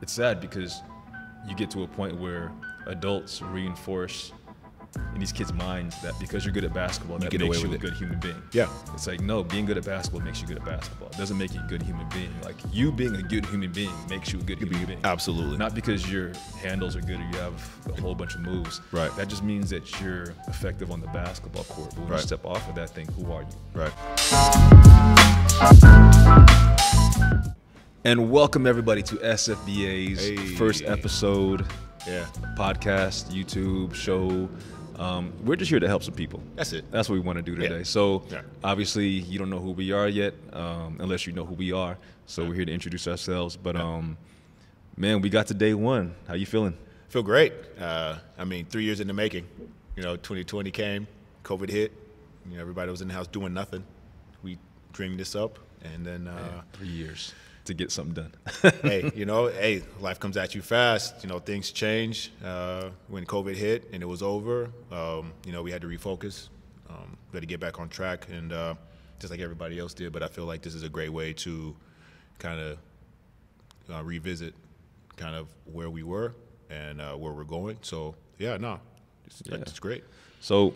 it's sad because you get to a point where adults reinforce in these kids' minds that because you're good at basketball, that makes you a good human being. Yeah. It's like, no, being good at basketball makes you good at basketball. It doesn't make you a good human being. Like, you being a good human being makes you a good human being. Absolutely. Not because your handles are good or you have a whole bunch of moves. Right. That just means that you're effective on the basketball court. But when you step off of that thing, who are you? Right. And welcome, everybody, to SFBA's first episode. Yeah. Podcast, YouTube, show. We're just here to help some people. That's it. That's what we want to do today. Yeah. So obviously you don't know who we are yet, unless you know who we are. So we're here to introduce ourselves. But man, we got to day one. How you feeling? Feel great. I mean, 3 years in the making. You know, 2020 came, COVID hit. You know, everybody was in the house doing nothing. We dreamed this up, and then man, 3 years to get something done. Hey, you know, hey, life comes at you fast. You know, things change. When COVID hit and it was over, you know, we had to refocus. We had to get back on track, and just like everybody else did. But I feel like this is a great way to kind of revisit kind of where we were and where we're going. So yeah, no, it's great. So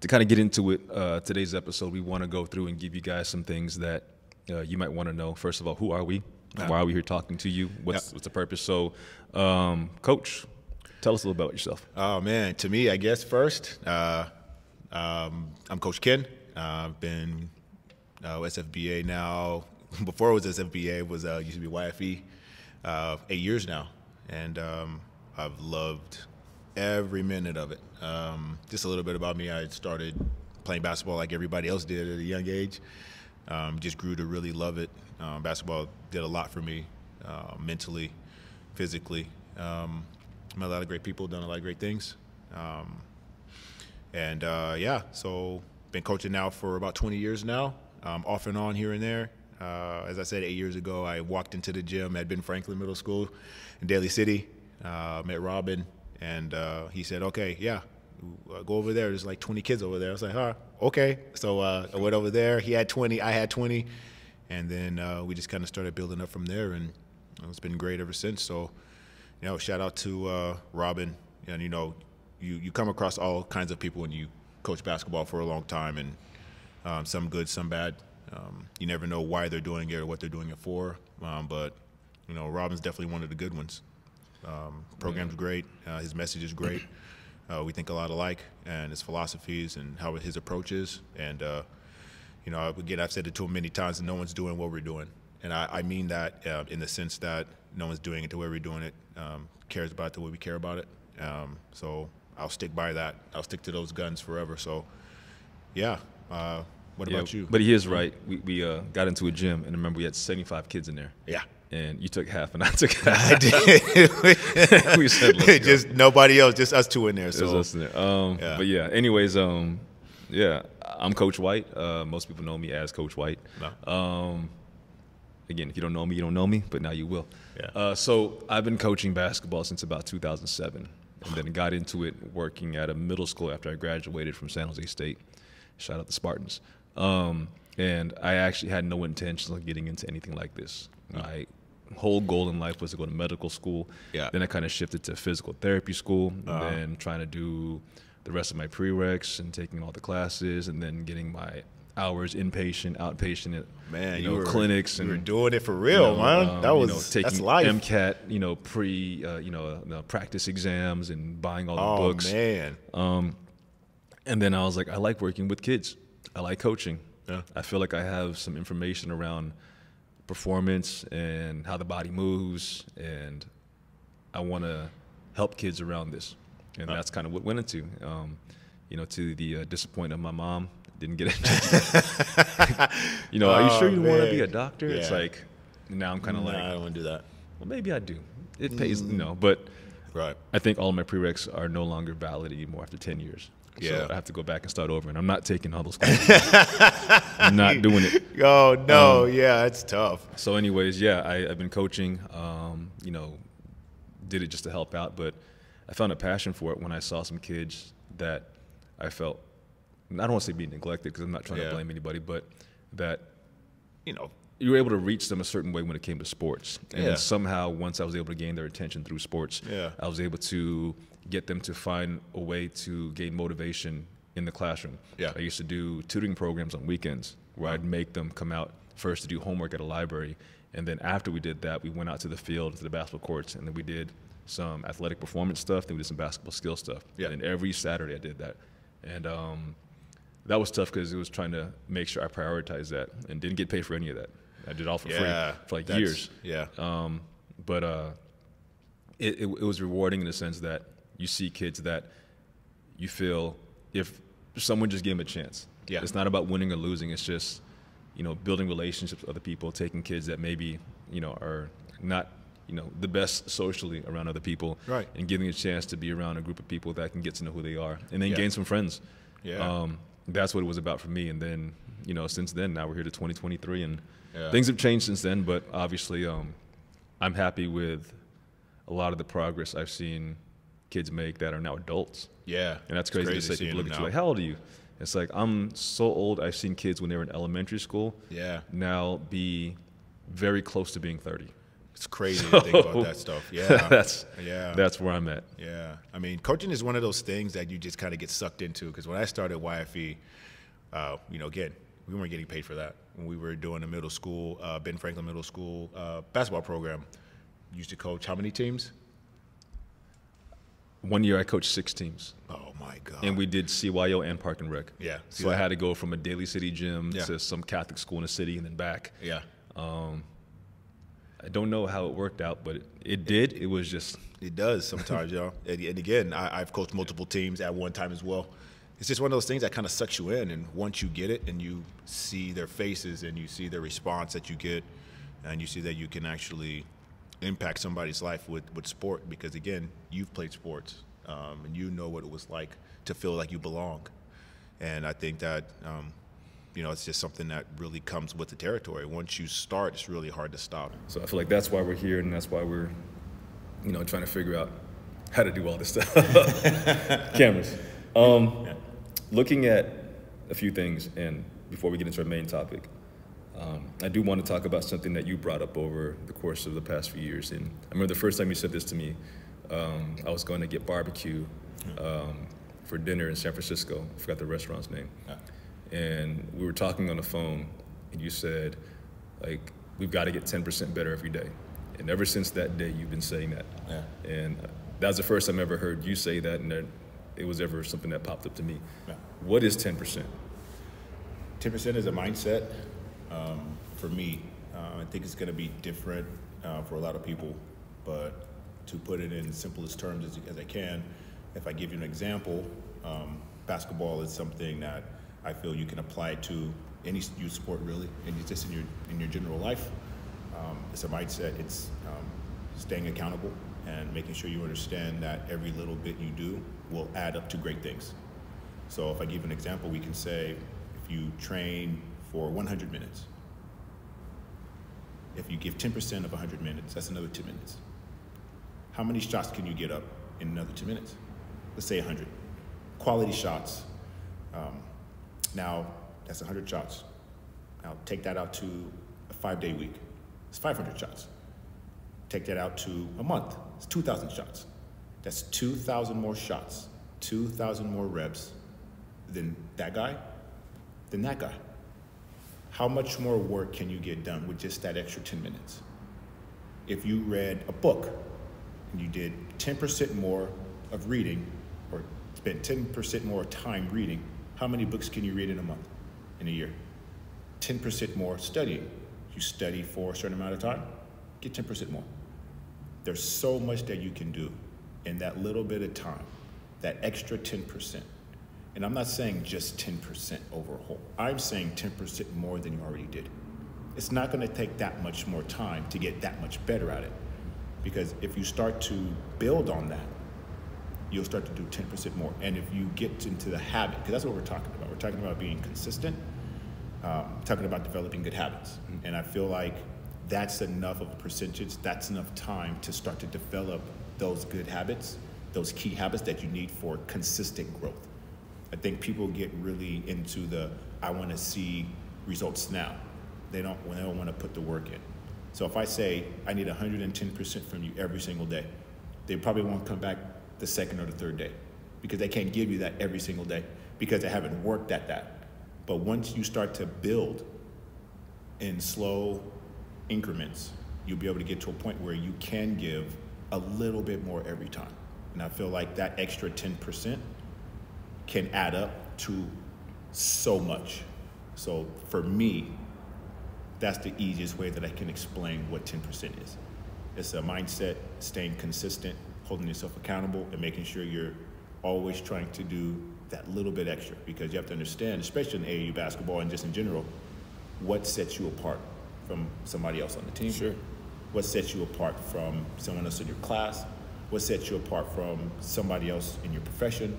to kind of get into it, today's episode, we want to go through and give you guys some things that you might want to know. First of all, who are we? Why are we here talking to you? What's the purpose? So, Coach, tell us a little about yourself. Oh, man. To me, I guess first, I'm Coach Ken. I've been SFBA now. Before it was SFBA, it was, used to be YFE, 8 years now. And I've loved every minute of it. Just a little bit about me. I started playing basketball like everybody else did at a young age. Just grew to really love it. Basketball did a lot for me, mentally, physically. Met a lot of great people, done a lot of great things. Yeah, so been coaching now for about 20 years now, off and on here and there. As I said, 8 years ago, I walked into the gym at Ben Franklin Middle School in Daly City, met Robin, and he said, okay, yeah, go over there. There's like 20 kids over there. I was like, huh, okay. So I went over there. He had 20. I had 20. And then we just kind of started building up from there, and it's been great ever since. So, you know, shout out to Robin. And, you know, you come across all kinds of people when you coach basketball for a long time, and some good, some bad. You never know why they're doing it or what they're doing it for. But, you know, Robin's definitely one of the good ones. Program's great. His message is great. We think a lot alike, and his philosophies and how his approach is. And, you know, again, I've said it too many times, no one's doing what we're doing. And I mean that in the sense that no one's doing it the way we're doing it, cares about it the way we care about it. So I'll stick by that. I'll stick to those guns forever. So, yeah. What about you? But he is right. We got into a gym, and I remember we had 75 kids in there. Yeah. And you took half, and I took half. I did. We said, let's go. Just nobody else, just us two in there. So. Just us in there. Yeah. But yeah. Anyways, yeah, I'm Coach White. Most people know me as Coach White. No. Again, if you don't know me, you don't know me. But now you will. Yeah. So I've been coaching basketball since about 2007, and then got into it working at a middle school after I graduated from San Jose State. Shout out the Spartans. And I actually had no intention of getting into anything like this. Mm-hmm. I whole goal in life was to go to medical school. Yeah. Then I kind of shifted to physical therapy school, and then trying to do the rest of my prereqs and taking all the classes, and then getting my hours inpatient, outpatient, man, you know, clinics. You were doing it for real, you know, man. That was, you know, taking, that's life. MCAT, you know, practice exams and buying all the books. Oh, man. And then I was like, I like working with kids. I like coaching. Yeah. I feel like I have some information around performance and how the body moves, and I want to help kids around this, and that's kind of what went into, you know, to the disappointment of my mom, didn't get it. You know, are you sure you want to be a doctor? Yeah. It's like, now I'm kind of like, I don't want to do that. Well, maybe I do. It pays, you know, but I think all of my prereqs are no longer valid anymore after 10 years. Yeah, so I have to go back and start over, and I'm not taking all those classes. I'm not doing it. Oh no, yeah, it's tough. So, anyways, yeah, I've been coaching. You know, did it just to help out, but I found a passion for it when I saw some kids that I felt, I don't want to say being neglected, because I'm not trying to blame anybody, but that, you know, you were able to reach them a certain way when it came to sports. And then somehow, once I was able to gain their attention through sports, I was able to get them to find a way to gain motivation in the classroom. I used to do tutoring programs on weekends where I'd make them come out first to do homework at a library. And then after we did that, we went out to the field, to the basketball courts, and then we did some athletic performance stuff, then we did some basketball skill stuff. And every Saturday I did that. And that was tough because it was trying to make sure I prioritized that and didn't get paid for any of that. I did it all for free for like years. But it was rewarding in the sense that you see kids that you feel if someone just gave them a chance. It's not about winning or losing. It's just, you know, building relationships with other people, taking kids that maybe, you know, are not, you know, the best socially around other people, and giving a chance to be around a group of people that can get to know who they are and then gain some friends. That's what it was about for me. And then, you know, since then, now we're here to 2023 and things have changed since then. But obviously, I'm happy with a lot of the progress I've seen kids make that are now adults. And that's crazy, to say, people look at you like, how old are you? It's like, I'm so old. I've seen kids when they were in elementary school now be very close to being 30. It's crazy to think about that stuff. That's where I'm at. I mean, coaching is one of those things that you just kind of get sucked into, because when I started YFE, you know, again, we weren't getting paid for that. When we were doing the middle school, Ben Franklin Middle School basketball program, used to coach how many teams? One year I coached 6 teams. Oh, my God. And we did CYO and Park and Rec. So I had to go from a Daly City gym to some Catholic school in the city and then back. I don't know how it worked out, but it did. It was just. It does sometimes, y'all. And again, I've coached multiple teams at one time as well. It's just one of those things that kind of sucks you in. And once you get it and you see their faces and you see the response that you get and you see that you can actually impact somebody's life with sport, because, again, you've played sports and you know what it was like to feel like you belong. And I think that, you know, it's just something that really comes with the territory. Once you start, it's really hard to stop. So I feel like that's why we're here, and that's why we're, you know, trying to figure out how to do all this stuff. Cameras. Looking at a few things, and before we get into our main topic, I do want to talk about something that you brought up over the course of the past few years. And I remember the first time you said this to me, I was going to get barbecue for dinner in San Francisco. I forgot the restaurant's name. And we were talking on the phone, and you said, like, we've got to get 10% better every day. And ever since that day, you've been saying that. And that was the first time I ever heard you say that, and that it was ever something that popped up to me. What is 10%? 10% is a mindset for me. I think it's going to be different for a lot of people, but to put it in simplest terms as I can, if I give you an example, basketball is something that I feel you can apply to any youth sport, really, and just in your general life. It's a mindset. It's staying accountable and making sure you understand that every little bit you do will add up to great things. So if I give an example, we can say if you train for 100 minutes, if you give 10% of 100 minutes, that's another 10 minutes. How many shots can you get up in another 10 minutes? Let's say 100. Quality shots. Now, that's 100 shots. Now, take that out to a 5-day week. It's 500 shots. Take that out to a month. It's 2,000 shots. That's 2,000 more shots, 2,000 more reps than that guy, than that guy. How much more work can you get done with just that extra 10 minutes? If you read a book and you did 10% more of reading, or spent 10% more time reading, how many books can you read in a month, in a year? 10% more studying. You study for a certain amount of time, get 10% more. There's so much that you can do in that little bit of time, that extra 10%. And I'm not saying just 10% overall. I'm saying 10% more than you already did. It's not gonna take that much more time to get that much better at it, because if you start to build on that, you'll start to do 10% more. And if you get into the habit, because that's what we're talking about. We're talking about being consistent, talking about developing good habits. And I feel like that's enough of a percentage, that's enough time to start to develop those good habits, those key habits that you need for consistent growth. I think people get really into the, I wanna see results now. they don't want to put the work in. So if I say I need 110% from you every single day, they probably won't come back the second or the third day because they can't give you that every single day because they haven't worked at that. But once you start to build in slow increments, you'll be able to get to a point where you can give a little bit more every time. And I feel like that extra 10% can add up to so much. So for me, that's the easiest way that I can explain what 10% is. It's a mindset, staying consistent, holding yourself accountable, and making sure you're always trying to do that little bit extra, because you have to understand, especially in AAU basketball and just in general, what sets you apart from somebody else on the team. Sure. What sets you apart from someone else in your class? What sets you apart from somebody else in your profession?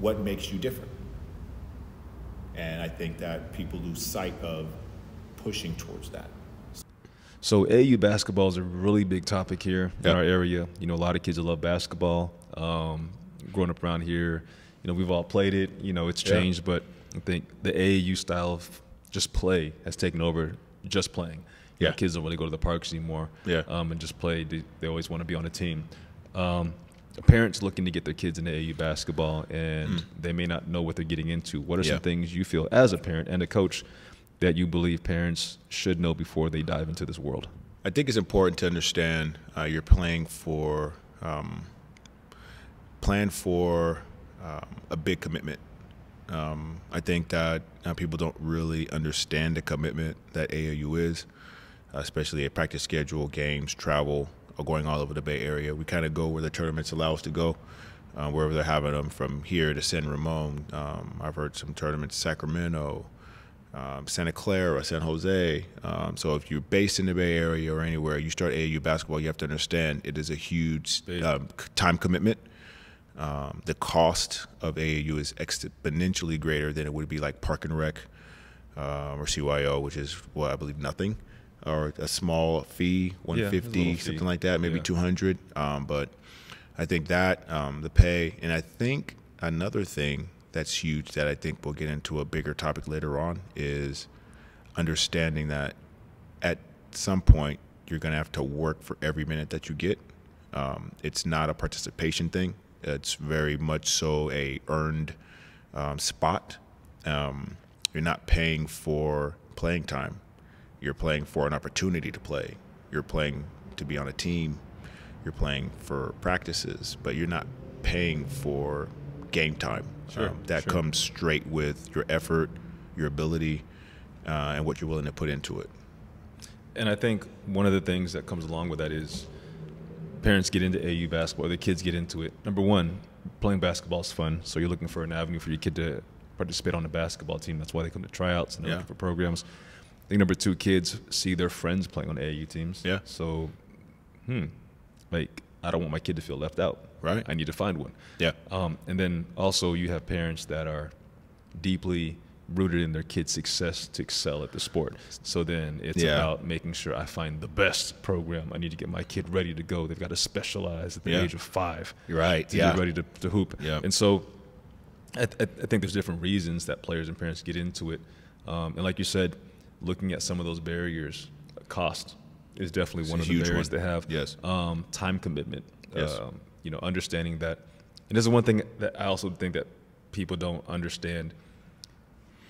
What makes you different? And I think that people lose sight of pushing towards that. So AAU basketball is a really big topic here in our area. You know, a lot of kids that love basketball. Growing up around here, you know, we've all played it. You know, it's changed, but I think the AAU style of just play has taken over. Just playing. Yeah, you know, kids don't really go to the parks anymore. Yeah, and just play. They always want to be on a team. Parents looking to get their kids into AAU basketball, and they may not know what they're getting into. What are some things you feel as a parent and a coach that you believe parents should know before they dive into this world? I think it's important to understand you're playing for a big commitment. I think that people don't really understand the commitment that AAU is, especially a practice schedule, games, travel, or going all over the Bay Area. We kind of go where the tournaments allow us to go, wherever they're having them, from here to San Ramon. I've heard some tournaments, Sacramento, Santa Clara, San Jose. So if you're based in the Bay Area or anywhere, you start AAU basketball, you have to understand it is a huge time commitment. The cost of AAU is exponentially greater than it would be like Park and Rec or CYO, which is, well, I believe nothing, or a small fee, 150, something like that, maybe 200. But I think that the pay, and I think another thing that's huge that I think we'll get into a bigger topic later on is understanding that at some point you're going to have to work for every minute that you get. It's not a participation thing. It's very much so a earned spot. You're not paying for playing time. You're playing for an opportunity to play. You're playing to be on a team. You're playing for practices, but you're not paying for game time. Sure, that comes straight with your effort, your ability, and what you're willing to put into it. And I think one of the things that comes along with that is parents get into AAU basketball, or their kids get into it. Number one, playing basketball is fun, so you're looking for an avenue for your kid to participate on a basketball team. That's why they come to tryouts and they're looking for programs. I think number two, kids see their friends playing on AAU teams. Yeah. So, like, I don't want my kid to feel left out. Right. I need to find one. Yeah. And then also you have parents that are deeply rooted in their kids' success to excel at the sport. So then it's about making sure I find the best program. I need to get my kid ready to go. They've got to specialize at the age of 5. Right. To be ready to hoop. Yeah. And so I think there's different reasons that players and parents get into it. And like you said, looking at some of those barriers, cost is definitely one of the barriers they have. Yes. Time commitment. Yes. You know, understanding that, and this is one thing that I also think that people don't understand.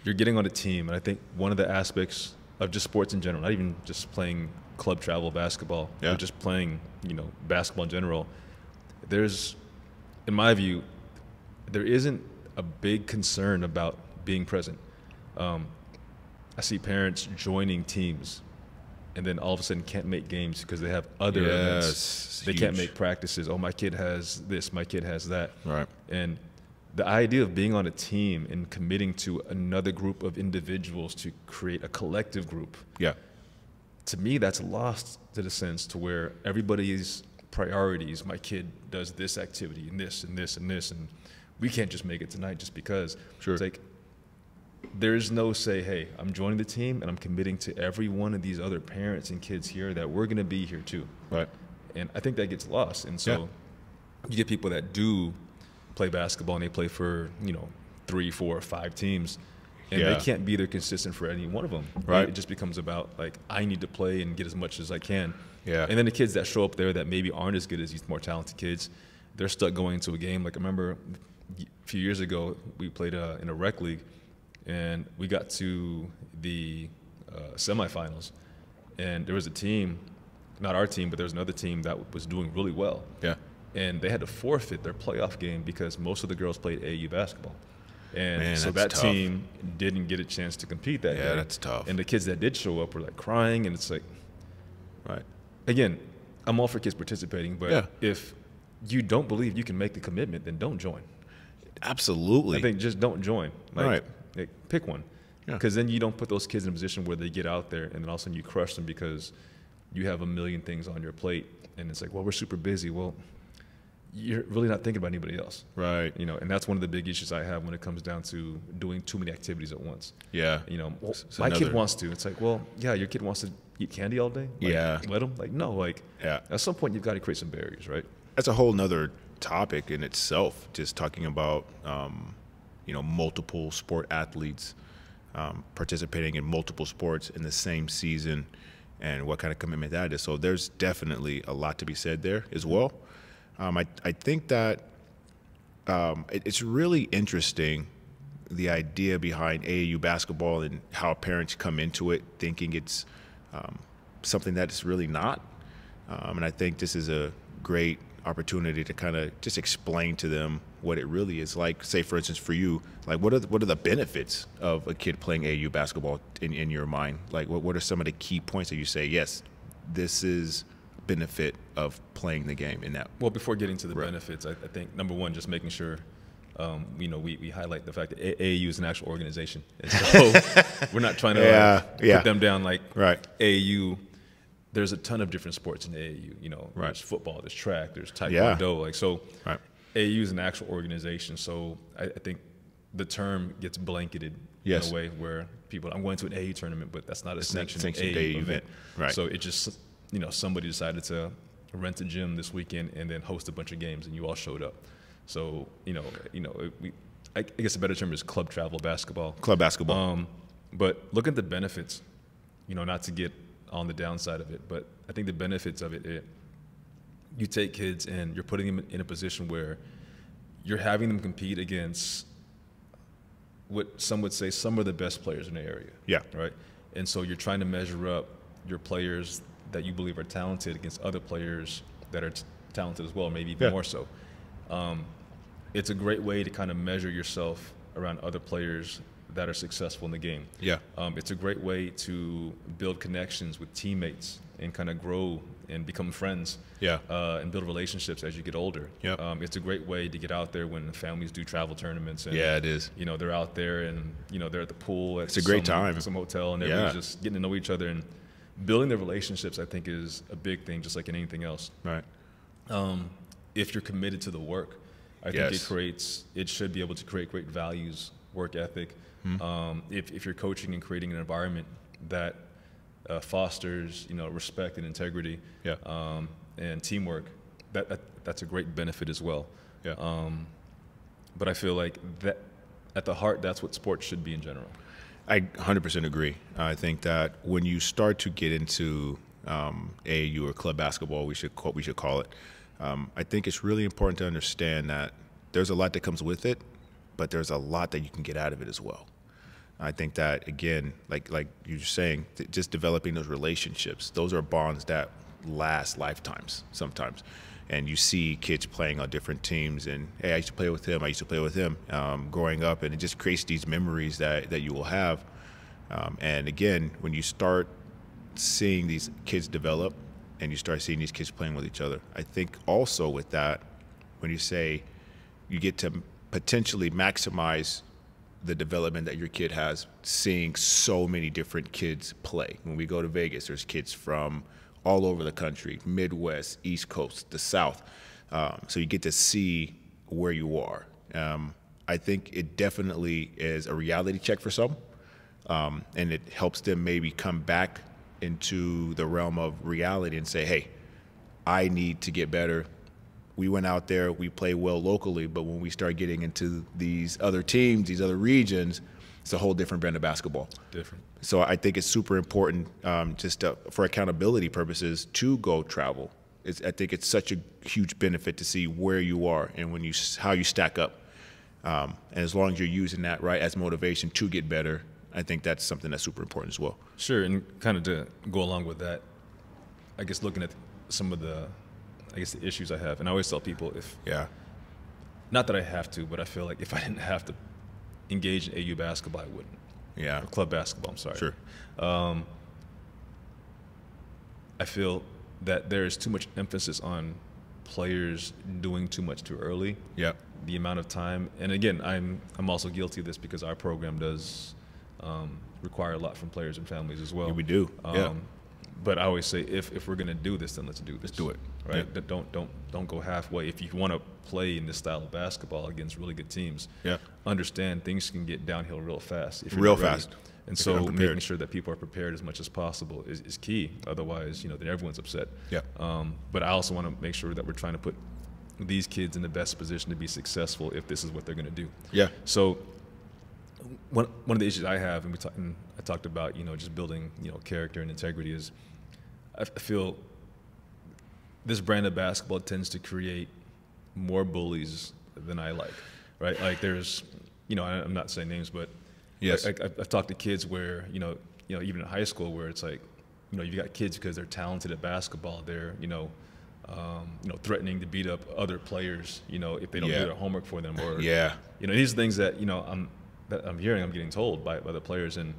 You're getting on a team, and I think one of the aspects of just sports in general, not even just playing club travel basketball, or just playing, you know, basketball in general, there's, in my view, there isn't a big concern about being present. I see parents joining teams and then all of a sudden can't make games because they have other events. They can't make practices. Oh, my kid has this, my kid has that. Right. And the idea of being on a team and committing to another group of individuals to create a collective group, to me that's lost to the sense to where everybody's priorities, my kid does this activity and this and this and this, and we can't just make it tonight just because. Sure. It's like, there's no say, hey, I'm joining the team and I'm committing to every one of these other parents and kids here that we're going to be here too. Right. And I think that gets lost. And so you get people that do play basketball and they play for, you know, 3, 4, 5 teams. and they can't be there consistent for any one of them. Right. It just becomes about like, I need to play and get as much as I can. Yeah. And then the kids that show up there that maybe aren't as good as these more talented kids, they're stuck going into a game. Like I remember a few years ago, we played in a rec league, and we got to the semifinals, and there was a team, not our team, but there was another team that was doing really well. Yeah. And they had to forfeit their playoff game because most of the girls played AAU basketball. And man, so that tough. Team didn't get a chance to compete that day. Yeah, that's tough. And the kids that did show up were like crying, and it's like, right. Again, I'm all for kids participating, but if you don't believe you can make the commitment, then don't join. Absolutely. I think just don't join. Like, right. Like, pick one. Because then you don't put those kids in a position where they get out there and then all of a sudden you crush them because you have a million things on your plate. And it's like, well, we're super busy. Well, you're really not thinking about anybody else. Right. You know, and that's one of the big issues I have when it comes down to doing too many activities at once. Yeah. You know, well, my kid wants to. It's like, well, yeah, your kid wants to eat candy all day? Like, let them? Like, no. Like, at some point, you've got to create some barriers, right? That's a whole nother topic in itself, just talking about, you know, multiple sport athletes participating in multiple sports in the same season and what kind of commitment that is. So there's definitely a lot to be said there as well. I think that it's really interesting, the idea behind AAU basketball and how parents come into it thinking it's something that it's really not. And I think this is a great opportunity to kind of just explain to them what it really is like. Say, for instance, for you, like what are the benefits of a kid playing AAU basketball in your mind? Like what are some of the key points that you say, yes, this is benefit of playing the game in that? Well, before getting to the benefits, I think number one, just making sure you know, we highlight the fact that AAU is an actual organization, and so we're not trying to put them down like AAU. There's a ton of different sports in AAU, you know, there's football, there's track, there's taekwondo, like so AAU is an actual organization. So I think the term gets blanketed in a way where people, I'm going to an AAU tournament, but that's not a sanctioned AAU event. Right. So it just, you know, somebody decided to rent a gym this weekend and then host a bunch of games, and you all showed up. So, I guess a better term is club travel basketball. Club basketball. But look at the benefits, you know, not to get on the downside of it, but I think the benefits of it, you take kids and you're putting them in a position where you're having them compete against what some would say some of the best players in the area. Yeah. Right? And so you're trying to measure up your players that you believe are talented against other players that are talented as well, maybe even more so. It's a great way to kind of measure yourself around other players that are successful in the game. Yeah. It's a great way to build connections with teammates and kind of grow and become friends. Yeah. And build relationships as you get older. Yeah. It's a great way to get out there when families do travel tournaments. And, yeah, it is. You know, they're out there and, you know, they're at the pool. It's a great time. Some hotel, and everyone's just getting to know each other and building their relationships, I think, is a big thing, just like in anything else. Right. If you're committed to the work, I think it should be able to create great values, work ethic. Mm-hmm. If you're coaching and creating an environment that fosters, you know, respect and integrity, and teamwork, that's a great benefit as well. Yeah. But I feel like that, at the heart, that's what sports should be in general. I 100% agree. I think that when you start to get into AAU or club basketball, we should call it, I think it's really important to understand that there's a lot that comes with it, but there's a lot that you can get out of it as well. I think that, again, like you're saying, just developing those relationships, those are bonds that last lifetimes sometimes. And you see kids playing on different teams, and hey, I used to play with him, I used to play with him, growing up, and it just creates these memories that you will have. And again, when you start seeing these kids develop and you start seeing these kids playing with each other, I think also with that, when you say you get to potentially maximize the development that your kid has, seeing so many different kids play. When we go to Vegas, there's kids from all over the country, Midwest, East Coast, the South. So you get to see where you are. I think it definitely is a reality check for some, and it helps them maybe come back into the realm of reality and say, hey, I need to get better. We went out there, we play well locally, but when we start getting into these other teams, these other regions, it's a whole different brand of basketball. Different. So I think it's super important just to, for accountability purposes to go travel. I think it's such a huge benefit to see where you are and when you, how you stack up. And as long as you're using that right as motivation to get better, I think that's something that's super important as well. Sure, and kind of to go along with that, I guess looking at some of the, the issues I have, and I always tell people if, not that I have to, but I feel like if I didn't have to engage in AU basketball, I wouldn't. Yeah. Or club basketball, I'm sorry. Sure. I feel that there is too much emphasis on players doing too much too early. Yeah. The amount of time, and again, I'm also guilty of this because our program does require a lot from players and families as well. Yeah, we do. But I always say if we're gonna do this, then let's do this. Let's do it. Right? Yeah. Don't go halfway. If you want to play in this style of basketball against really good teams, understand things can get downhill real fast. If you're real fast. And so making sure that people are prepared as much as possible is key. Otherwise, you know, then everyone's upset. Yeah. But I also want to make sure that we're trying to put these kids in the best position to be successful if this is what they're going to do. Yeah. So one of the issues I have, and I talked about, just building, character and integrity, is I feel this brand of basketball tends to create more bullies than I like, right? Like there's, I'm not saying names, but yes, I've talked to kids where, even in high school, where it's like, you've got kids because they're talented at basketball, they're, threatening to beat up other players, if they don't do their homework for them, or these things that I'm hearing, I'm getting told by the players, and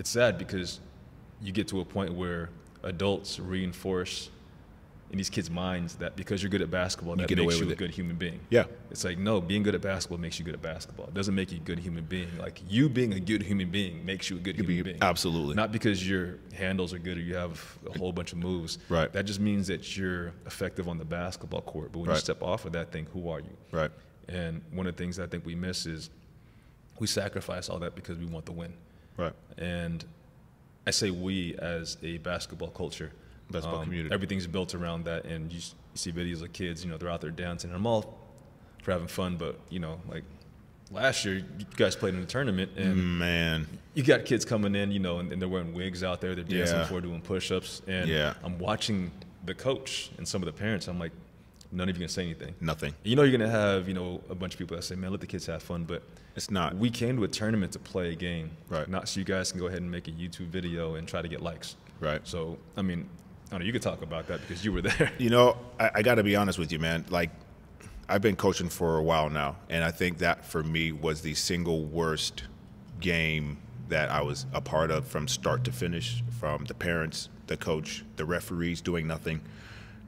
it's sad because you get to a point where adults reinforce in these kids' minds that because you're good at basketball, that makes you a good human being. Yeah. It's like, no, being good at basketball makes you good at basketball. It doesn't make you a good human being. Like, you being a good human being makes you a good human being. Absolutely. Not because your handles are good or you have a whole bunch of moves. Right. That just means that you're effective on the basketball court. But when you step off of that thing, who are you? Right. And one of the things I think we miss is we sacrifice all that because we want the win. Right. And I say we as a basketball culture. Basketball community. Everything's built around that, and you see videos of kids, they're out there dancing, and I'm all for having fun, but, like last year, you guys played in a tournament, and man, you got kids coming in, and they're wearing wigs out there, they're dancing for doing push-ups, and I'm watching the coach and some of the parents, I'm like, none of you can say anything. Nothing. You're going to have, a bunch of people that say, man, let the kids have fun, but it's not. We came to a tournament to play a game, right? Not so you guys can go ahead and make a YouTube video and try to get likes. Right. So, I mean, I don't know, you could talk about that because you were there. I got to be honest with you, man. Like, I've been coaching for a while now, and I think that for me was the single worst game that I was a part of from start to finish, from the parents, the coach, the referees doing nothing.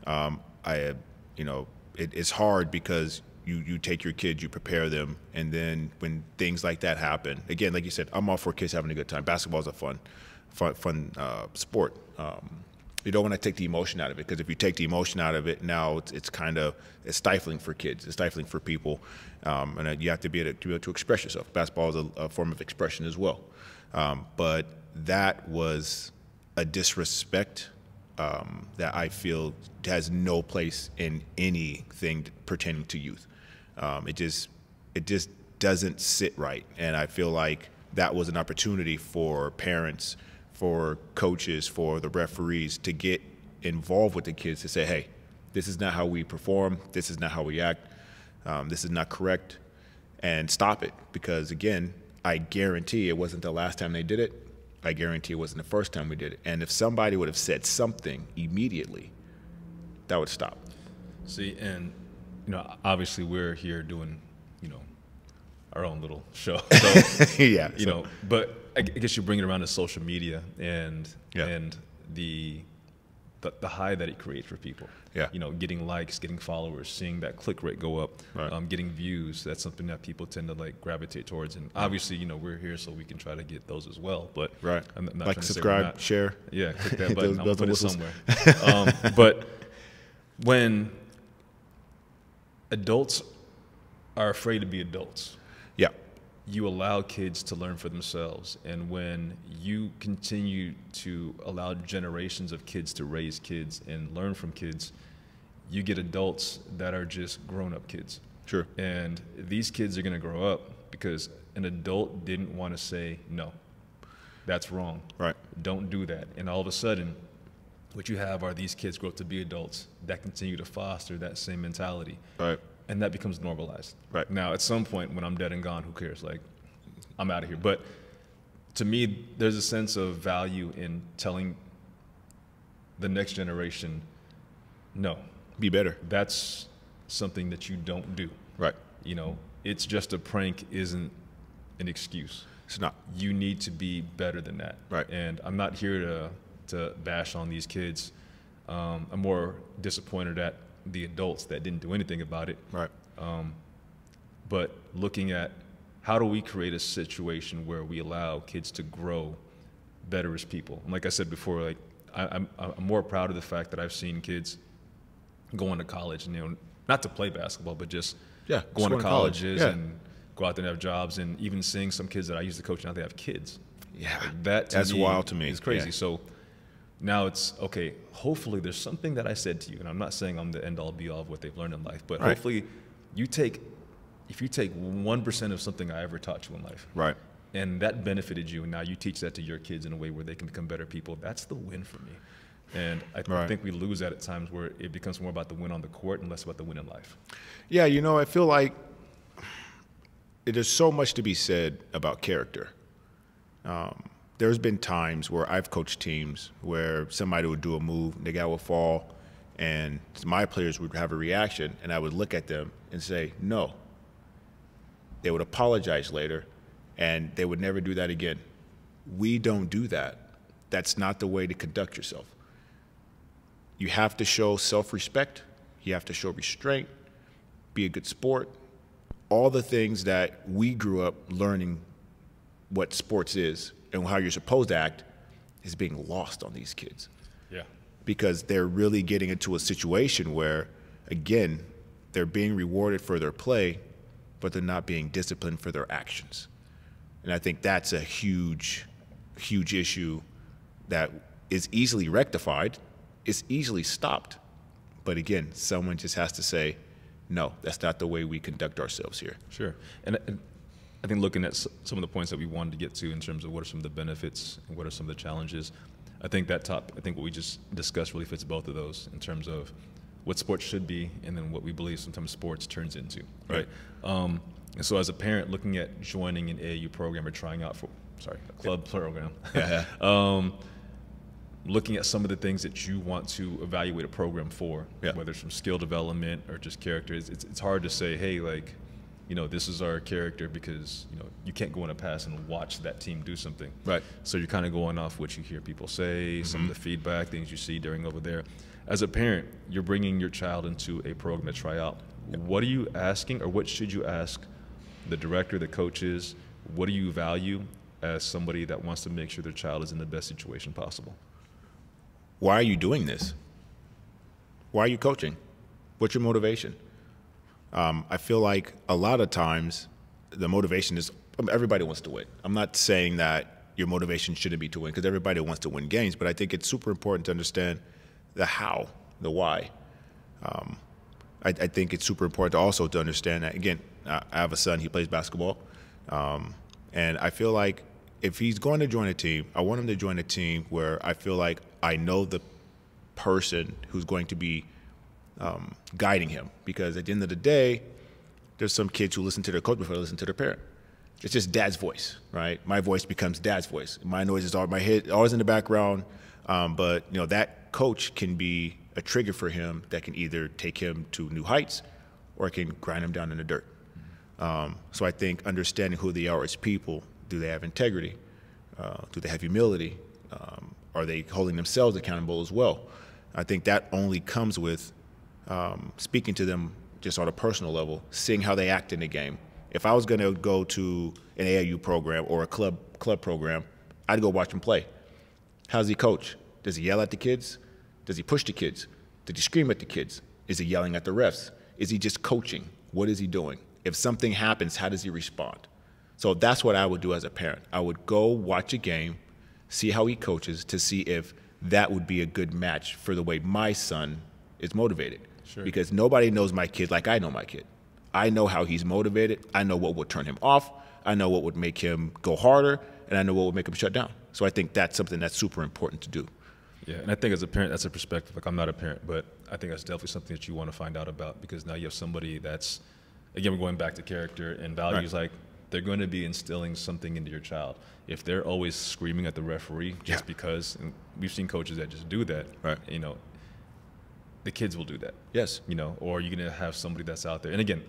It's hard because you take your kids, you prepare them, and then when things like that happen, again, like you said, I'm all for kids having a good time. Basketball is a fun sport. You don't want to take the emotion out of it, because if you take the emotion out of it, now it's stifling for kids, it's stifling for people, and you have to be able to express yourself. Basketball is a form of expression as well, but that was a disrespect that I feel has no place in anything pertaining to youth. It just doesn't sit right, and I feel like that was an opportunity for parents, for coaches, for the referees to get involved with the kids to say, hey, this is not how we perform, this is not how we act, this is not correct, and stop it. Because again, I guarantee it wasn't the last time they did it, I guarantee it wasn't the first time we did it. And if somebody would have said something immediately, that would stop. See, and obviously we're here doing, our own little show. So, but I guess you bring it around to social media and the high that it creates for people. Yeah. Getting likes, getting followers, seeing that click rate go up, right. Getting views. That's something that people tend to gravitate towards. And obviously, we're here so we can try to get those as well. But I'm not trying to subscribe, say share. Yeah, click that button. I'll put it somewhere. But when adults are afraid to be adults, you allow kids to learn for themselves. And when you continue to allow generations of kids to raise kids and learn from kids, you get adults that are just grown-up kids. Sure. And these kids are going to grow up because an adult didn't want to say, no, that's wrong. Right. Don't do that. And all of a sudden, what you have are these kids grow up to be adults that continue to foster that same mentality. Right. And that becomes normalized. Right. Now, at some point when I'm dead and gone, who cares? Like, I'm out of here. But to me, there's a sense of value in telling the next generation, no. Be better. That's something that you don't do. Right. You know, it's just a prank isn't an excuse. It's not. You need to be better than that. Right. And I'm not here to bash on these kids. I'm more disappointed at the adults that didn't do anything about it. Right. But looking at how do we create a situation where we allow kids to grow better as people? And like I said before, like I'm more proud of the fact that I've seen kids going to college and, you know, not to play basketball, but just going to colleges and go out there and have jobs, and even seeing some kids that I used to coach now they have kids. Yeah, like that to that's me, wild to me. It's crazy. Yeah. So now it's okay. Hopefully, there's something that I said to you, and I'm not saying I'm the end all be all of what they've learned in life, but right. hopefully, you take if you take 1% of something I ever taught you in life, right, and that benefited you, and now you teach that to your kids in a way where they can become better people. That's the win for me. And I think we lose that at times where it becomes more about the win on the court and less about the win in life. Yeah, you know, I feel like there's so much to be said about character. There's been times where I've coached teams where somebody would do a move, the guy would fall, and my players would have a reaction, and I would look at them and say, no. They would apologize later, and they would never do that again. We don't do that. That's not the way to conduct yourself. You have to show self-respect. You have to show restraint, be a good sport, all the things that we grew up learning what sports is and how you're supposed to act is being lost on these kids. Yeah. Because they're really getting into a situation where, again, they're being rewarded for their play, but they're not being disciplined for their actions. And I think that's a huge, huge issue that is easily rectified. It's easily stopped. But again, someone just has to say, no, that's not the way we conduct ourselves here. Sure. And I think looking at some of the points that we wanted to get to in terms of what are some of the benefits and what are some of the challenges, I think that I think what we just discussed really fits both of those in terms of what sports should be and then what we believe sometimes sports turns into, right? Yeah. And so as a parent looking at joining an AAU program or trying out for, sorry, a club program, yeah. Looking at some of the things that you want to evaluate a program for, yeah. whether it's from skill development or just character, it's hard to say, hey, like, you know, this is our character because, you know, you can't go in a pass and watch that team do something. Right. So you're kind of going off what you hear people say, mm-hmm. some of the feedback, things you see during over there. As a parent, you're bringing your child into a program to try out. Yeah. What are you asking or what should you ask the director, the coaches? What do you value as somebody that wants to make sure their child is in the best situation possible? Why are you doing this? Why are you coaching? What's your motivation? I feel like a lot of times the motivation is everybody wants to win. I'm not saying that your motivation shouldn't be to win because everybody wants to win games, but I think it's super important to understand the how, the why. I think it's super important also to understand that, again, I have a son, he plays basketball, and I feel like if he's going to join a team, I want him to join a team where I feel like I know the person who's going to be guiding him. Because at the end of the day, there's some kids who listen to their coach before they listen to their parent. It's just dad's voice, right? My voice becomes dad's voice. My noise is all my head, always in the background. But you know that coach can be a trigger for him that can either take him to new heights or it can grind him down in the dirt. So I think understanding who they are as people. Do they have integrity? Do they have humility? Are they holding themselves accountable as well? I think that only comes with speaking to them just on a personal level, seeing how they act in the game. If I was going to go to an AAU program or a club program, I'd go watch him play. How's he coach? Does he yell at the kids? Does he push the kids? Did he scream at the kids? Is he yelling at the refs? Is he just coaching? What is he doing? If something happens, how does he respond? So that's what I would do as a parent. I would go watch a game, see how he coaches to see if that would be a good match for the way my son is motivated. Sure. Because nobody knows my kid like I know my kid. I know how he's motivated. I know what would turn him off. I know what would make him go harder, and I know what would make him shut down. So I think that's something that's super important to do. Yeah, and I think as a parent, that's a perspective. Like, I'm not a parent, but I think that's definitely something that you want to find out about, because now you have somebody that's, again, we're going back to character and values. Right. Like, they're going to be instilling something into your child. If they're always screaming at the referee just because, and we've seen coaches that just do that, right? You know, the kids will do that. Yes. You know, or you're going to have somebody that's out there. And again,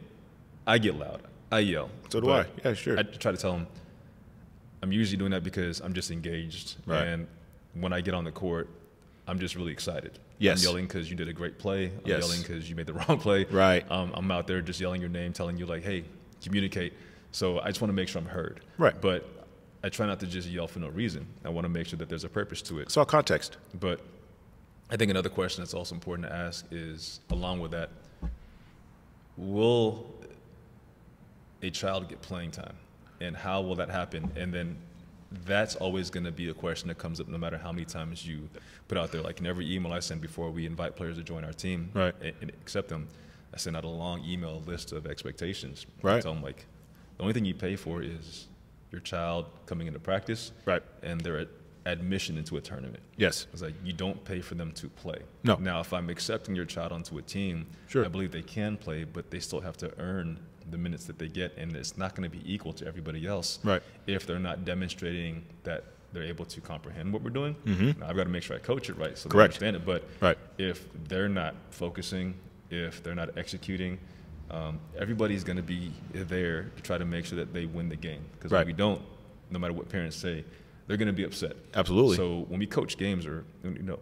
I get loud. I yell. So do I. Yeah, sure. I try to tell them, I'm usually doing that because I'm just engaged. Right. And when I get on the court, I'm just really excited. Yes. I'm yelling because you did a great play. I'm yelling because you made the wrong play. Right. I'm out there just yelling your name, telling you, like, hey, communicate. So I just want to make sure I'm heard. Right. But I try not to just yell for no reason. I want to make sure that there's a purpose to it. It's all context. But I think another question that's also important to ask is, along with that, will a child get playing time? And how will that happen? And then that's always going to be a question that comes up no matter how many times you put out there. Like, in every email I send before we invite players to join our team and accept them, I send out a long email list of expectations. Right. I tell them, like, the only thing you pay for is your child coming into practice and their admission into a tournament. Yes. It's like, you don't pay for them to play. No. Now, if I'm accepting your child onto a team, I believe they can play, but they still have to earn the minutes that they get, and it's not going to be equal to everybody else if they're not demonstrating that they're able to comprehend what we're doing. Now, I've got to make sure I coach it right so they understand it, but if they're not focusing, if they're not executing, everybody's going to be there to try to make sure that they win the game, because if we don't, no matter what parents say, they're going to be upset. Absolutely. So when we coach games, or, you know,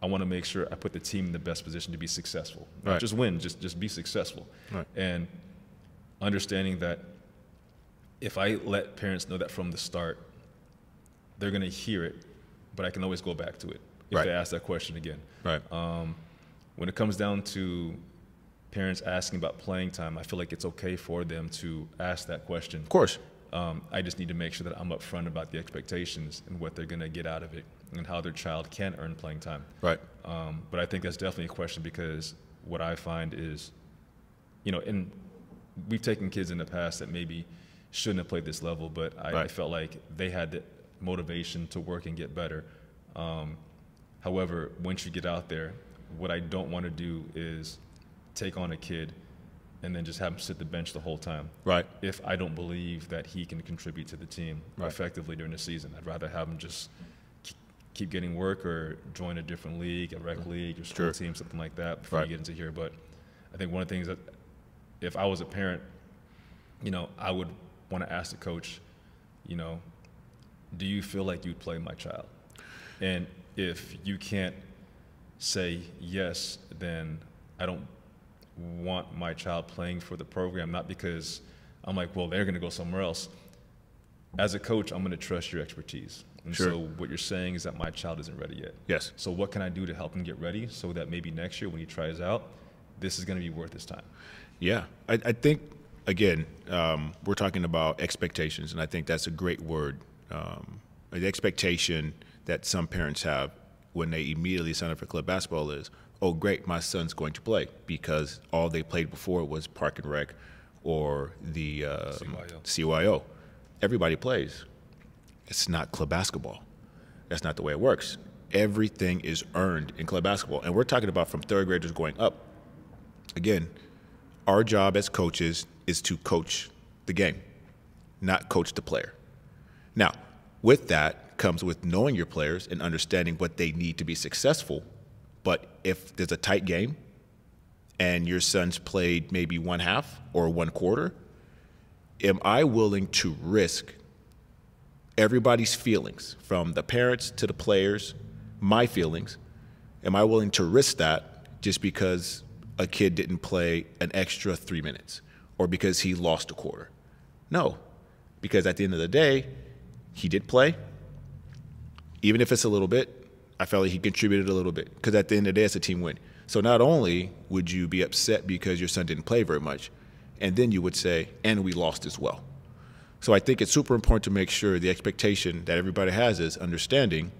I want to make sure I put the team in the best position to be successful, not just win, just be successful, and understanding that if I let parents know that from the start, they're going to hear it, but I can always go back to it if they ask that question again. When it comes down to parents asking about playing time, I feel like it's okay for them to ask that question. Of course. I just need to make sure that I'm upfront about the expectations and what they're going to get out of it and how their child can earn playing time. But I think that's definitely a question, because what I find is, you know, in we've taken kids in the past that maybe shouldn't have played this level, but I felt like they had the motivation to work and get better. However, once you get out there, what I don't want to do is take on a kid and then just have him sit the bench the whole time. If I don't believe that he can contribute to the team effectively during the season, I'd rather have him just keep getting work or join a different league, a rec league or school team, something like that before you get into here. But I think one of the things that, if I was a parent, you know, I would want to ask the coach, you know, do you feel like you'd play my child? And if you can't say yes, then I don't want my child playing for the program, not because I'm like, well, they're going to go somewhere else. As a coach, I'm going to trust your expertise. And so what you're saying is that my child isn't ready yet. Yes. So what can I do to help him get ready so that maybe next year when he tries out, this is going to be worth his time? Yeah, I think, again, we're talking about expectations, and I think that's a great word. The expectation that some parents have when they immediately sign up for club basketball is, oh, great, my son's going to play, because all they played before was Park and Rec or the CYO. Everybody plays. It's not club basketball. That's not the way it works. Everything is earned in club basketball, and we're talking about from third graders going up. Again, our job as coaches is to coach the game, not coach the player. Now, with that comes with knowing your players and understanding what they need to be successful. But if there's a tight game and your son's played maybe one half or one quarter, am I willing to risk everybody's feelings, from the parents to the players, my feelings? Am I willing to risk that just because a kid didn't play an extra 3 minutes, or because he lost a quarter? No, because at the end of the day, he did play. Even if it's a little bit, I felt like he contributed a little bit, because at the end of the day, it's a team win. So not only would you be upset because your son didn't play very much, and then you would say, and we lost as well. So I think it's super important to make sure the expectation that everybody has is understanding